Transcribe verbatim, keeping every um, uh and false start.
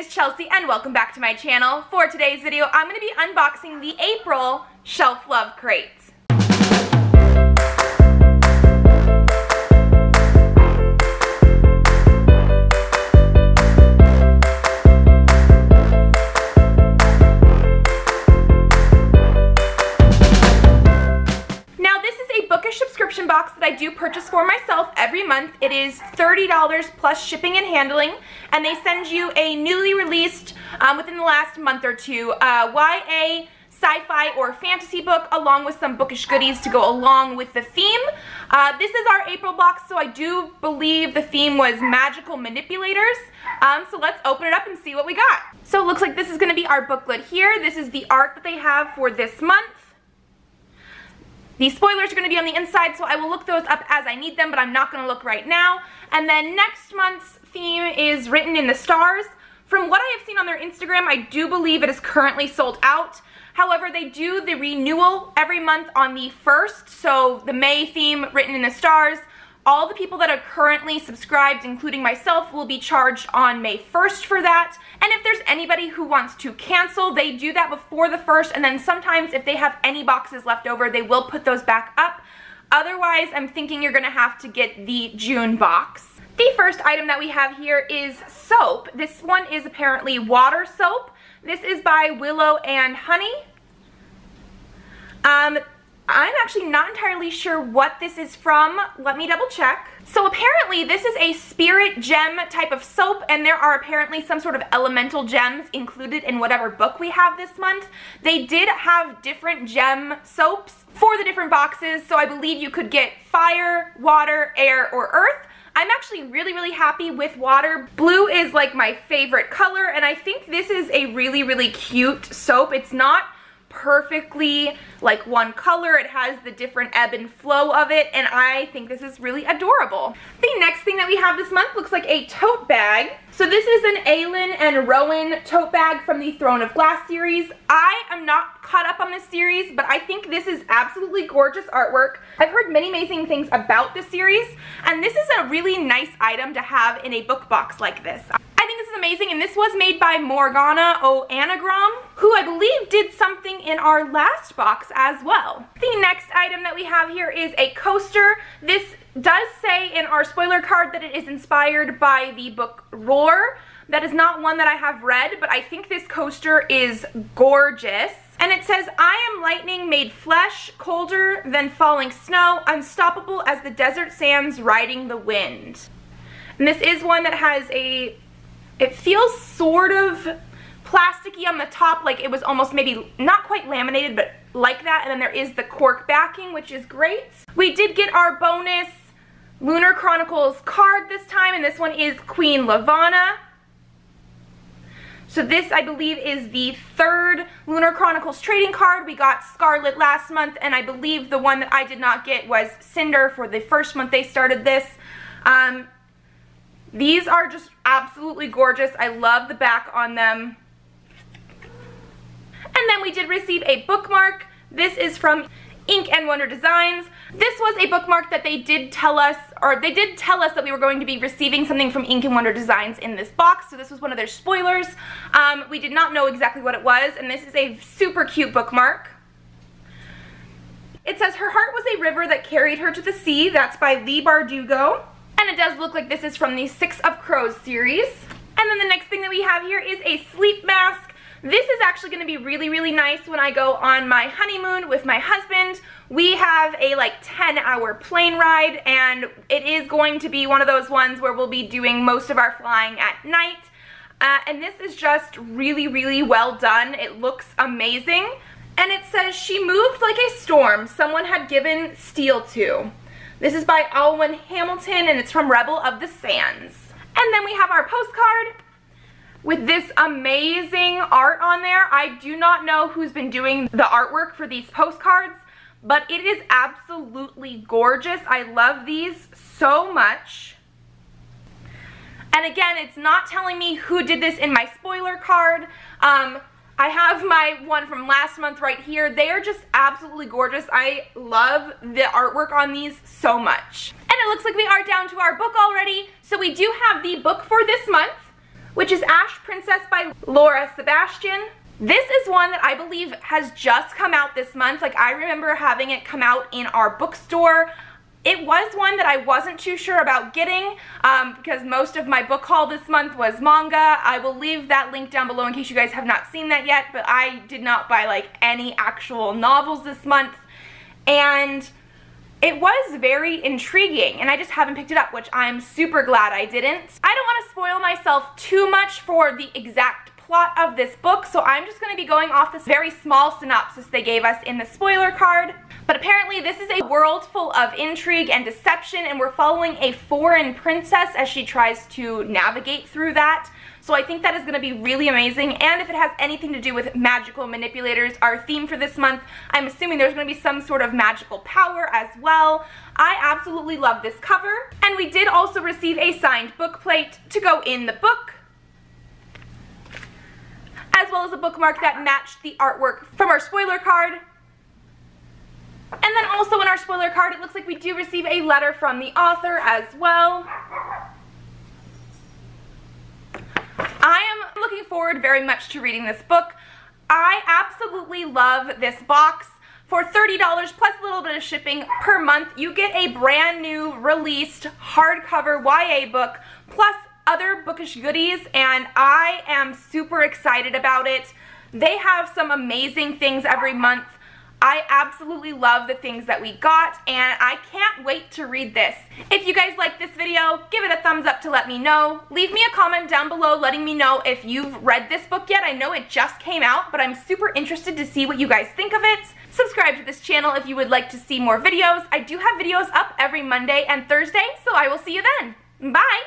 name is Chelsea and welcome back to my channel. For today's video, I'm going to be unboxing the April Shelf Love Crate. I do purchase for myself every month. It is thirty dollars plus shipping and handling, and they send you a newly released um, within the last month or two uh, Y A sci-fi or fantasy book along with some bookish goodies to go along with the theme. Uh, this is our April box, so I do believe the theme was magical manipulators. Um, so let's open it up and see what we got. So it looks like this is going to be our booklet here. This is the art that they have for this month. The spoilers are going to be on the inside, so I will look those up as I need them, but I'm not going to look right now. And then next month's theme is Written in the Stars. From what I have seen on their Instagram, I do believe it is currently sold out. However, they do the renewal every month on the first, so the May theme, Written in the Stars. All the people that are currently subscribed, including myself, will be charged on May first for that. And if there's anybody who wants to cancel, they do that before the first, and then sometimes if they have any boxes left over, they will put those back up. Otherwise, I'm thinking you're gonna have to get the June box. The first item that we have here is soap. This one is apparently water soap. This is by Willow and Honey. Um, I'm actually not entirely sure what this is from. Let me double check. So apparently this is a spirit gem type of soap, and there are apparently some sort of elemental gems included in whatever book we have this month. They did have different gem soaps for the different boxes, so I believe you could get fire, water, air, or earth. I'm actually really, really happy with water. Blue is like my favorite color, and I think this is a really, really cute soap. It's not perfectly like one color. It has the different ebb and flow of it, and I think this is really adorable. The next thing that we have this month looks like a tote bag. So this is an Aelin and Rowan tote bag from the Throne of Glass series. I am not caught up on this series, but I think this is absolutely gorgeous artwork. I've heard many amazing things about this series, and this is a really nice item to have in a book box like this. I think this is amazing, and this was made by Morgana zero anagrom, who I believe did something in our last box as well. The next item that we have here is a coaster. This does say in our spoiler card that it is inspired by the book ROAR. That is not one that I have read, but I think this coaster is gorgeous. And it says, I am lightning made flesh, colder than falling snow, unstoppable as the desert sands riding the wind. And this is one that has a, it feels sort of plasticky on the top, like it was almost maybe not quite laminated, but like that. And then there is the cork backing, which is great. We did get our bonus Lunar Chronicles card this time, and this one is Queen Levana. So this, I believe, is the third Lunar Chronicles trading card. We got Scarlet last month, and I believe the one that I did not get was Cinder for the first month they started this. Um, these are just absolutely gorgeous. I love the back on them. And then we did receive a bookmark. This is from Ink and Wonder Designs. This was a bookmark that they did tell us, or they did tell us that we were going to be receiving something from Ink and Wonder Designs in this box, so this was one of their spoilers. Um, we did not know exactly what it was, and this is a super cute bookmark. It says, her heart was a river that carried her to the sea. That's by Leigh Bardugo. And it does look like this is from the Six of Crows series. And then the next thing that we have here is a sleep mask. This is actually going to be really, really nice when I go on my honeymoon with my husband. We have a like ten hour plane ride, and it is going to be one of those ones where we'll be doing most of our flying at night. Uh, and this is just really, really well done. It looks amazing. And it says, she moved like a storm someone had given steel to. This is by Alwyn Hamilton, and it's from Rebel of the Sands. And then we have our postcard with this amazing art on there. I do not know who's been doing the artwork for these postcards, but it is absolutely gorgeous. I love these so much. And again, it's not telling me who did this in my spoiler card. Um, I have my one from last month right here. They are just absolutely gorgeous. I love the artwork on these so much. And it looks like we are down to our book already. So we do have the book for this month, which is Ash Princess Princess by Laura Sebastian. This is one that I believe has just come out this month. Like, I remember having it come out in our bookstore. It was one that I wasn't too sure about getting um, because most of my book haul this month was manga. I will leave that link down below in case you guys have not seen that yet, but I did not buy like any actual novels this month, and it was very intriguing, and I just haven't picked it up, which I'm super glad I didn't. I don't want to spoil myself too much for the exact plot of this book, so I'm just going to be going off this very small synopsis they gave us in the spoiler card. But apparently this is a world full of intrigue and deception, and we're following a foreign princess as she tries to navigate through that. So I think that is going to be really amazing, and if it has anything to do with magical manipulators, our theme for this month, I'm assuming there's going to be some sort of magical power as well. I absolutely love this cover, and we did also receive a signed book plate to go in the book, as well as a bookmark that matched the artwork from our spoiler card. And then also in our spoiler card, it looks like we do receive a letter from the author as well. I am looking forward very much to reading this book. I absolutely love this box. For thirty dollars plus a little bit of shipping per month, you get a brand new released hardcover Y A book plus other bookish goodies, and I am super excited about it. They have some amazing things every month. I absolutely love the things that we got, and I can't wait to read this. If you guys like this video, give it a thumbs up to let me know. Leave me a comment down below letting me know if you've read this book yet. I know it just came out, but I'm super interested to see what you guys think of it. Subscribe to this channel if you would like to see more videos. I do have videos up every Monday and Thursday, so I will see you then. Bye!